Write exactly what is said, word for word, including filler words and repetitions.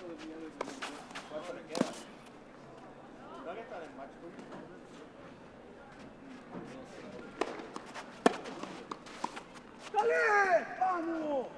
¿Cuánto le queda? ¿Dónde está el macho? ¡Dale! ¡Vamos!